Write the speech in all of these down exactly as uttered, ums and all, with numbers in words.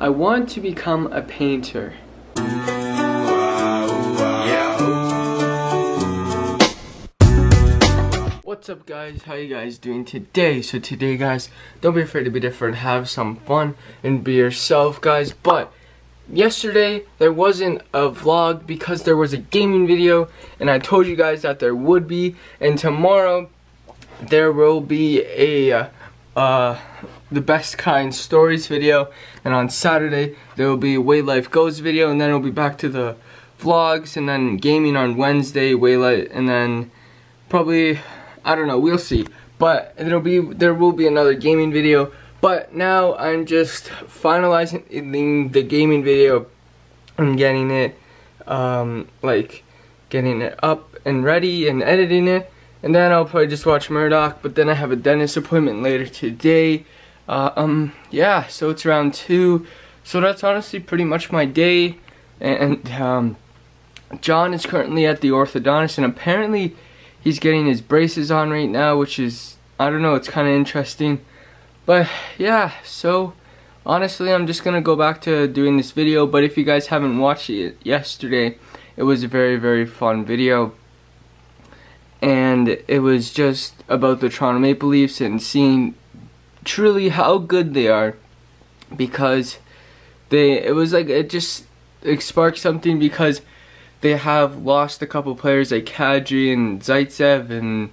I want to become a painter. What's up guys, how you guys doing today? So today guys, don't be afraid to be different, have some fun and be yourself guys. But yesterday there wasn't a vlog because there was a gaming video and I told you guys that there would be, and tomorrow there will be a uh, the best kind stories video, and on Saturday there will be a way life goes video, and then it'll be back to the vlogs, and then gaming on Wednesday, way life, and then probably, I don't know, we'll see, but it'll be, there will be another gaming video. But now I'm just finalizing the gaming video and getting it, um, like, getting it up and ready and editing it. And then I'll probably just watch Murdoch, but then I have a dentist appointment later today. Uh, um, yeah, so it's around two. So that's honestly pretty much my day. And um, John is currently at the orthodontist, and apparently he's getting his braces on right now, which is, I don't know, it's kind of interesting. But yeah, so honestly I'm just gonna go back to doing this video. But if you guys haven't watched it yesterday, it was a very very fun video, and it was just about the Toronto Maple Leafs and seeing truly how good they are, because they, it was like, it just it sparked something, because they have lost a couple players like Kadri and Zaitsev and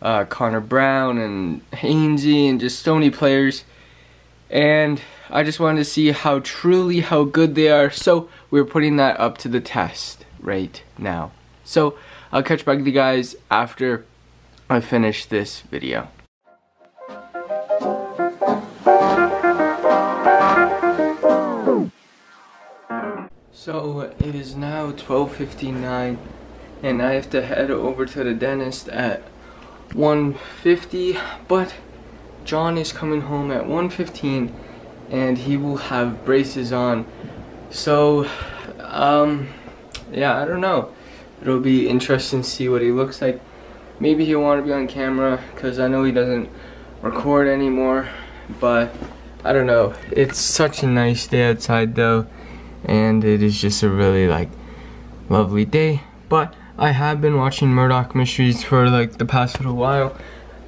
Uh, Connor Brown and Hainsey and just so many players, and I just wanted to see how truly how good they are, so we're putting that up to the test right now. So I'll catch back with you guys after I finish this video. So it is now twelve fifty-nine and I have to head over to the dentist at one fifty, but John is coming home at one fifteen and he will have braces on, so um yeah, I don't know, it'll be interesting to see what he looks like. Maybe he'll want to be on camera because I know he doesn't record anymore, but I don't know. It's such a nice day outside though, and it is just a really like lovely day. But I have been watching Murdoch Mysteries for like the past little while.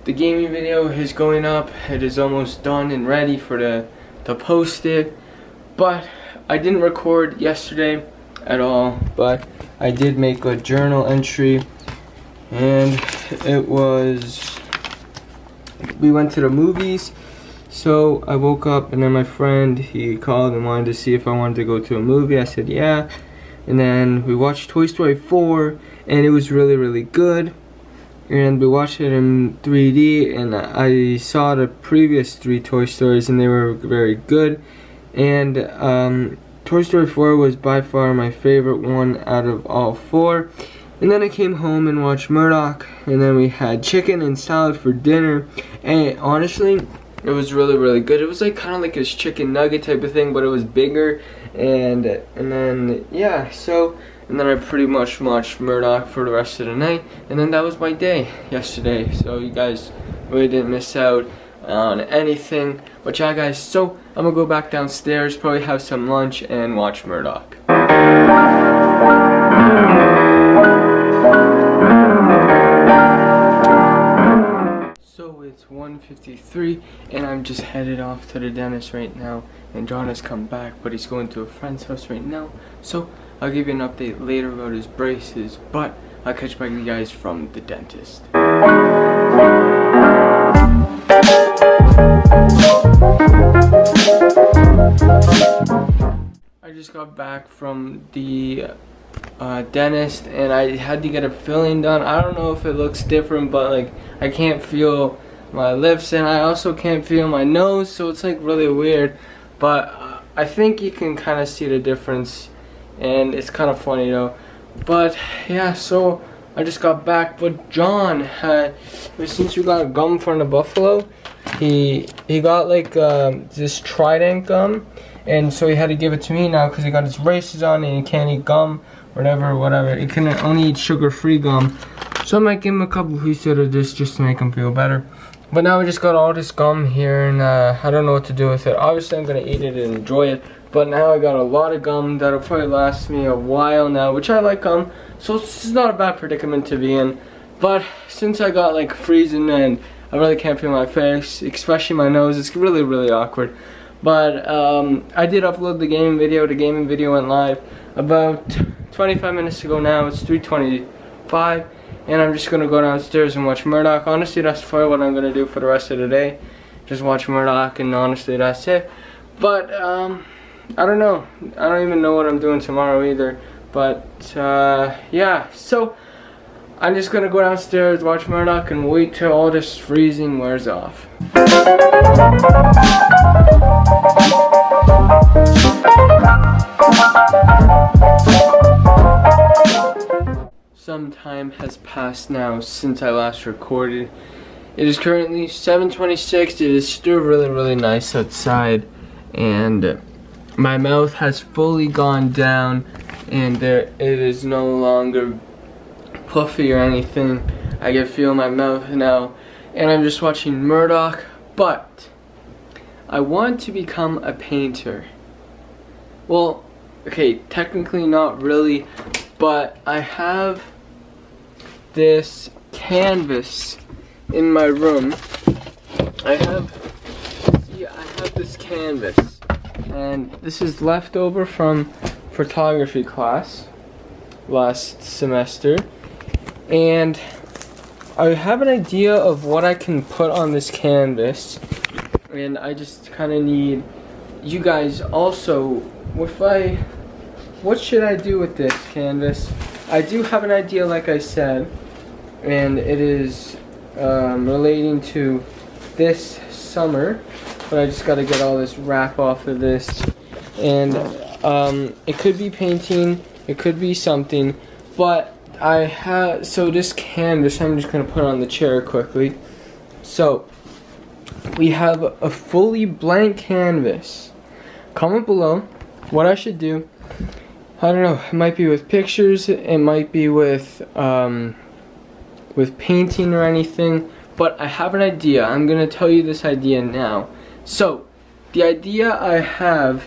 The gaming video is going up. It is almost done and ready for the to post it. But I didn't record yesterday at all. But I did make a journal entry, and it was, we went to the movies. So I woke up and then my friend, he called and wanted to see if I wanted to go to a movie. I said yeah. And then we watched Toy Story four, and it was really really good, and we watched it in three D, and I saw the previous three Toy Stories and they were very good, and um, Toy Story four was by far my favorite one out of all four. And then I came home and watched Murdoch, and then we had chicken and salad for dinner, and honestly it was really really good. It was like kind of like a chicken nugget type of thing, but it was bigger, and and then yeah, so and then I pretty much watched Murdoch for the rest of the night, and then that was my day yesterday. So you guys really didn't miss out on anything. But yeah guys, so I'm gonna go back downstairs, probably have some lunch and watch Murdoch. It's one fifty-three and I'm just headed off to the dentist right now, and John has come back, but he's going to a friend's house right now, so I'll give you an update later about his braces. But I'll catch back with you guys from the dentist. I just got back from the Uh, dentist, and I had to get a filling done. I don't know if it looks different, but like I can't feel my lips, and I also can't feel my nose, so it's like really weird. But uh, I think you can kind of see the difference, and it's kind of funny though. But yeah, so I just got back. But John, uh, since you got gum from the buffalo, he he got like um, this Trident gum, and so he had to give it to me now because he got his braces on and he can't eat gum. Whatever, whatever. He can only eat sugar-free gum. So I might give him a couple pieces of this just to make him feel better. But now we just got all this gum here, and uh, I don't know what to do with it. Obviously, I'm going to eat it and enjoy it. But now I got a lot of gum that'll probably last me a while now, which I like gum. So it's not a bad predicament to be in. But since I got like freezing and I really can't feel my face, especially my nose, it's really, really awkward. But um, I did upload the gaming video. The gaming video went live about twenty-five minutes ago now. It's three twenty-five. And I'm just going to go downstairs and watch Murdoch. Honestly, that's probably what I'm going to do for the rest of the day. Just watch Murdoch, and honestly, that's it. But, um, I don't know. I don't even know what I'm doing tomorrow either. But, uh, yeah. So, I'm just going to go downstairs, watch Murdoch, and wait till all this freezing wears off. Some time has passed now since I last recorded. It is currently seven twenty-six. It is still really, really nice outside, and my mouth has fully gone down, and there it is no longer puffy or anything. I can feel my mouth now, and I'm just watching Murdoch. But I want to become a painter. Well, okay, technically not really, but I have this canvas in my room. I have, see, I have this canvas, and this is left over from photography class last semester, and I have an idea of what I can put on this canvas, and I just kind of need you guys also. If I, what should I do with this canvas? I do have an idea, like I said, and it is um, relating to this summer, but I just got to get all this wrap off of this, and um, it could be painting, it could be something, but I have, so this canvas, I'm just going to put on the chair quickly. So, we have a fully blank canvas. Comment below what I should do. I don't know, it might be with pictures, it might be with, um, with painting or anything, but I have an idea. I'm going to tell you this idea now. So, the idea I have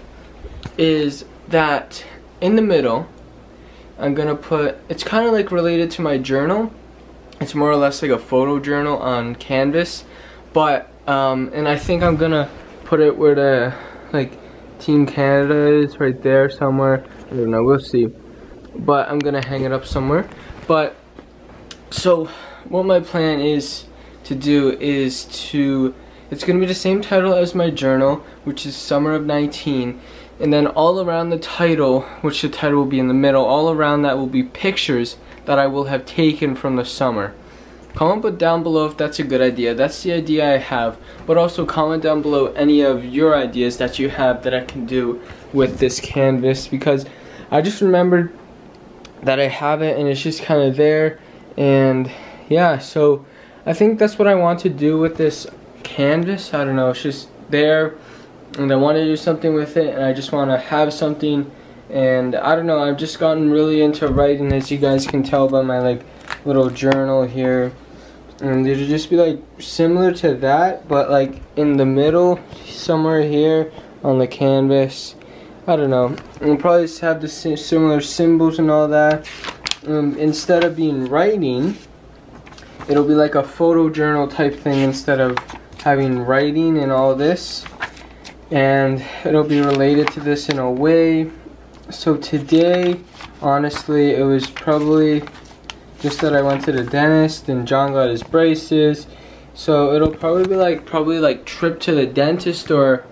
is that in the middle, I'm going to put, it's kind of like related to my journal. It's more or less like a photo journal on canvas, but, um, and I think I'm going to put it where the, like, Team Canada is right there somewhere. I don't know, we'll see, but I'm gonna hang it up somewhere. But so what my plan is to do is to, it's gonna be the same title as my journal, which is summer of nineteen, and then all around the title, which the title will be in the middle, all around that will be pictures that I will have taken from the summer. Comment down below if that's a good idea. That's the idea I have, but also comment down below any of your ideas that you have that I can do with this canvas, because I just remembered that I have it and it's just kind of there. And yeah, so I think that's what I want to do with this canvas. I don't know, it's just there, and I want to do something with it, and I just want to have something. And I don't know, I've just gotten really into writing, as you guys can tell by my like little journal here. And it'll just be like similar to that, but like in the middle somewhere here on the canvas. I don't know, we'll probably just have the similar symbols and all that. Um, instead of being writing, it'll be like a photo journal type thing instead of having writing and all this, and it'll be related to this in a way. So today, honestly, it was probably just that I went to the dentist and John got his braces, so it'll probably be like probably like trip to the dentist or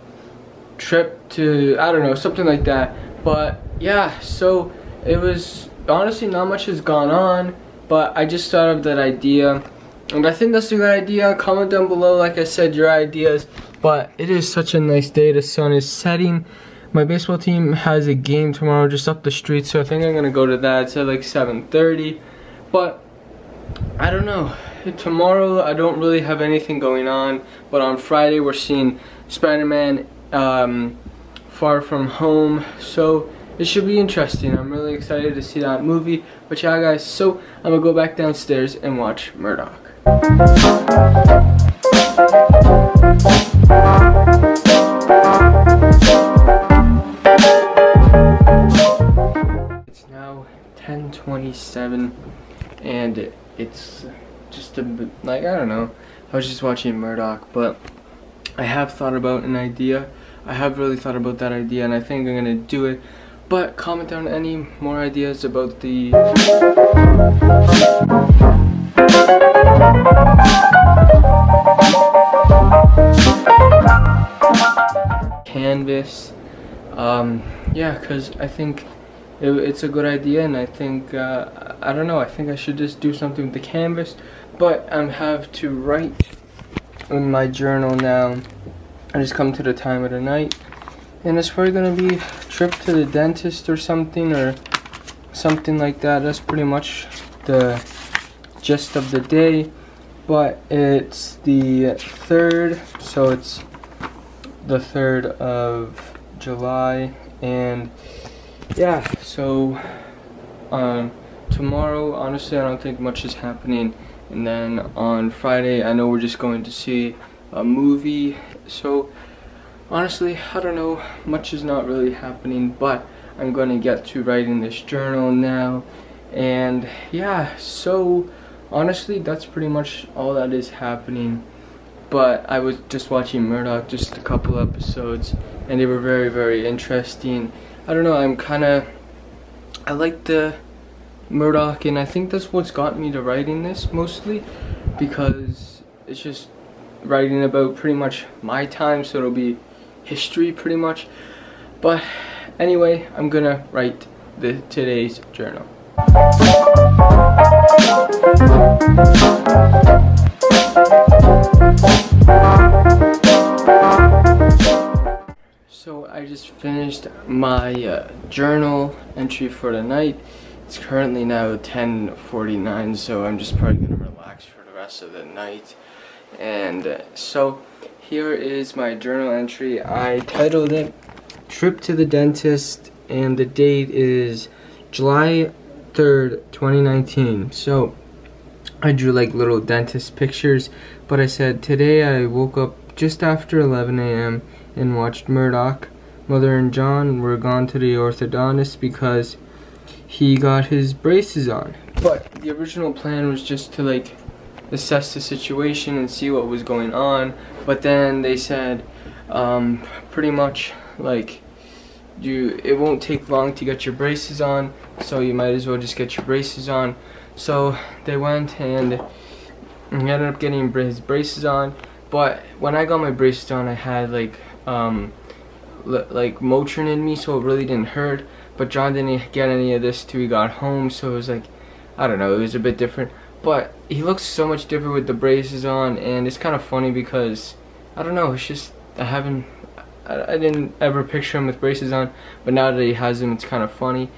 trip to, I don't know, something like that. But yeah, so it was honestly not much has gone on, but I just thought of that idea, and I think that's a good idea. Comment down below, like I said, your ideas. But it is such a nice day, the sun is setting. My baseball team has a game tomorrow just up the street, so I think I'm gonna go to that. It's at like seven thirty. But I don't know, tomorrow I don't really have anything going on, but on Friday we're seeing Spider-Man um, Far From Home, so it should be interesting. I'm really excited to see that movie. But yeah guys, so I'm gonna go back downstairs and watch Murdoch. It's now ten twenty-seven and it's just a bit, like, I don't know, I was just watching Murdoch, but I have thought about an idea. I have really thought about that idea and I think I'm gonna do it, but comment down any more ideas about the canvas. Um, yeah, because I think it, it's a good idea, and I think, uh, I don't know, I think I should just do something with the canvas, but I have to write in my journal now. I just come to the time of the night, and it's probably gonna be a trip to the dentist or something, or something like that. That's pretty much the gist of the day. But it's the third, so it's the third of July, and yeah. So um, tomorrow, honestly, I don't think much is happening, and then on Friday, I know we're just going to see a movie. So honestly, I don't know, much is not really happening, but I'm going to get to writing this journal now. And yeah, so honestly, that's pretty much all that is happening. But I was just watching Murdoch, just a couple episodes, and they were very, very interesting. I don't know, I'm kind of, I like the Murdoch, and I think that's what's got me to writing this mostly, because it's just writing about pretty much my time, so it'll be history pretty much. But anyway, I'm gonna write the today's journal. So I just finished my uh, journal entry for the night. It's currently now ten forty-nine, so I'm just probably gonna relax for the rest of the night. And so here is my journal entry. I titled it Trip to the Dentist, and the date is July third twenty nineteen. So I drew like little dentist pictures, but I said today I woke up just after eleven A M and watched Murdoch. Mother and John were gone to the orthodontist because he got his braces on, but the original plan was just to like assess the situation and see what was going on. But then they said um, pretty much like, you, it won't take long to get your braces on, so you might as well just get your braces on. So they went and he ended up getting his braces on. But when I got my braces on, I had like um, l like Motrin in me, so it really didn't hurt. But John didn't get any of this till he got home, so it was like, I don't know, it was a bit different. But he looks so much different with the braces on, and it's kind of funny because, I don't know, it's just, I haven't, I, I didn't ever picture him with braces on, but now that he has them, it's kind of funny.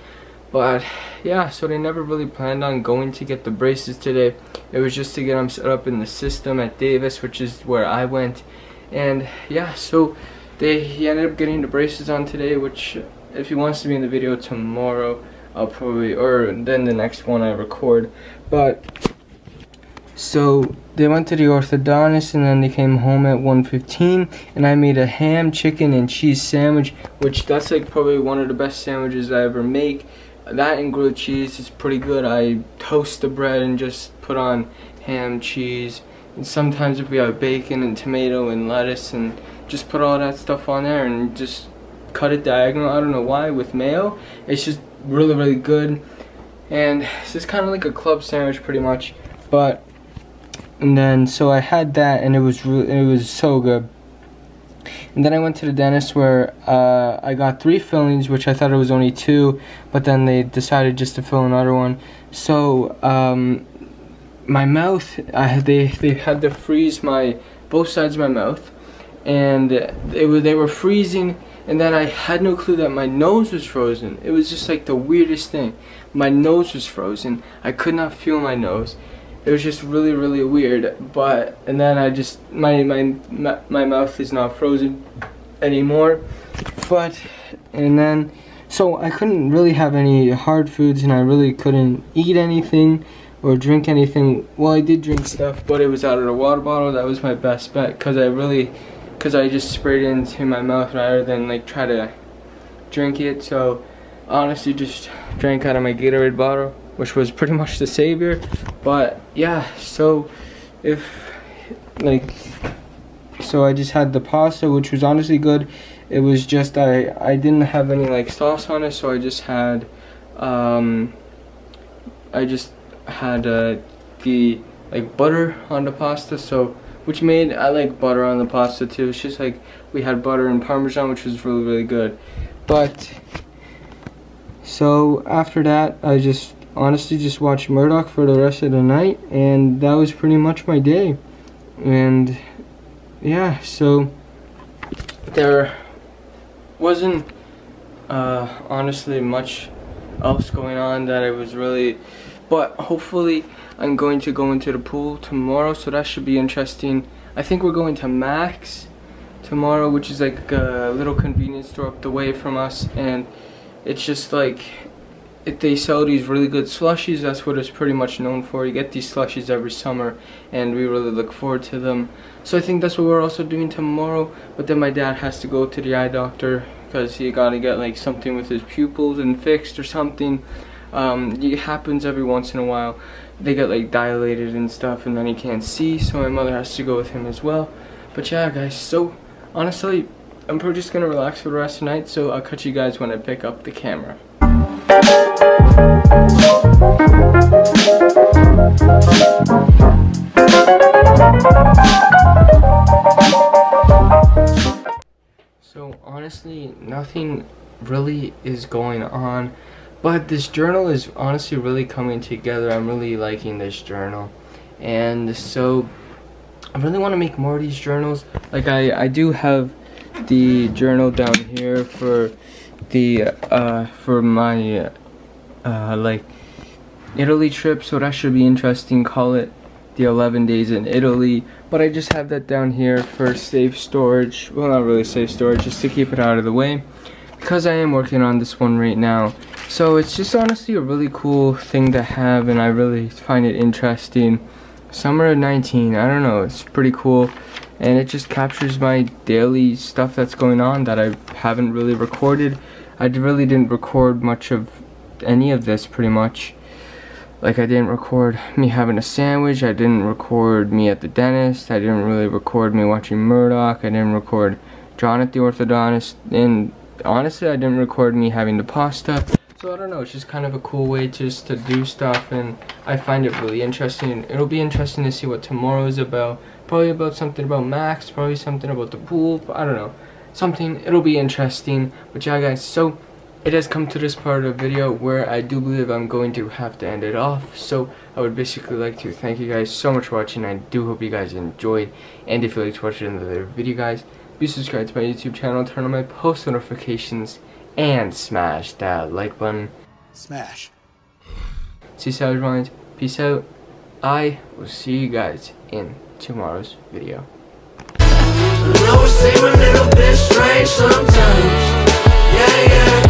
But yeah, so they never really planned on going to get the braces today. It was just to get them set up in the system at Davis, which is where I went. And yeah, so they he ended up getting the braces on today, which if he wants to be in the video tomorrow, I'll probably, or then the next one I record. But so they went to the orthodontist, and then they came home at one fifteen, and I made a ham, chicken, and cheese sandwich, which that's like probably one of the best sandwiches I ever make. That and grilled cheese is pretty good. I toast the bread and just put on ham, cheese, and sometimes if we have bacon and tomato and lettuce, and just put all that stuff on there and just cut it diagonal. I don't know why, with mayo. It's just really, really good. And this is kind of like a club sandwich pretty much. But and then so I had that, and it was re it was so good. And then I went to the dentist, where uh, I got three fillings, which I thought it was only two, but then they decided just to fill another one. So um, my mouth, I, they they had to freeze my both sides of my mouth, and they were they were freezing. And then I had no clue that my nose was frozen. It was just like the weirdest thing. My nose was frozen. I could not feel my nose. It was just really, really weird. But and then I just my my my mouth is not frozen anymore. But and then so I couldn't really have any hard foods, and I really couldn't eat anything or drink anything. Well, I did drink stuff, but it was out of the water bottle. That was my best bet, because I really, because I just sprayed it into my mouth rather than like try to drink it. So honestly, just drank out of my Gatorade bottle, which was pretty much the savior. But yeah, so if like, so I just had the pasta, which was honestly good. It was just I I didn't have any like sauce on it, so I just had um I just had uh, the like butter on the pasta, so which made I like butter on the pasta too. It's just like we had butter and Parmesan, which was really really good. But so after that, I just honestly just watched Murdoch for the rest of the night, and that was pretty much my day. And yeah, so there wasn't uh, honestly much else going on that I was really, but hopefully I'm going to go into the pool tomorrow, so that should be interesting. I think we're going to Max tomorrow, which is like a little convenience store up the way from us, and it's just like, if they sell these really good slushies, that's what it's pretty much known for. You get these slushies every summer, and we really look forward to them. So I think that's what we're also doing tomorrow, but then my dad has to go to the eye doctor because he gotta get like something with his pupils and fixed or something. Um, it happens every once in a while. They get like dilated and stuff, and then he can't see, so my mother has to go with him as well. But yeah guys, so honestly, I'm probably just gonna relax for the rest of the night, so I'll catch you guys when I pick up the camera. So honestly, nothing really is going on, but this journal is honestly really coming together. I'm really liking this journal, and so I really want to make more of these journals. Like I, I do have the journal down here for the uh for my uh like Italy trip, so that should be interesting. Call it the eleven days in Italy, but I just have that down here for safe storage. Well, not really safe storage, just to keep it out of the way, because I am working on this one right now. So it's just honestly a really cool thing to have, and I really find it interesting. Summer of nineteen, I don't know, it's pretty cool. And it just captures my daily stuff that's going on that I haven't really recorded. I really didn't record much of any of this, pretty much. Like, I didn't record me having a sandwich. I didn't record me at the dentist. I didn't really record me watching Murdoch. I didn't record John at the orthodontist. And honestly, I didn't record me having the pasta. So I don't know, it's just kind of a cool way just to do stuff, and I find it really interesting. It'll be interesting to see what tomorrow is about. Probably about something about Max, probably something about the pool, I don't know. Something, it'll be interesting. But yeah guys, so it has come to this part of the video where I do believe I'm going to have to end it off. So I would basically like to thank you guys so much for watching. I do hope you guys enjoyed, and if you like to watch another video guys, be subscribed to my YouTube channel, turn on my post notifications, and smash that like button. Smash. See Savage Minds. Peace out. I will see you guys in tomorrow's video. No, seem a little bit strange sometimes. Yeah, yeah.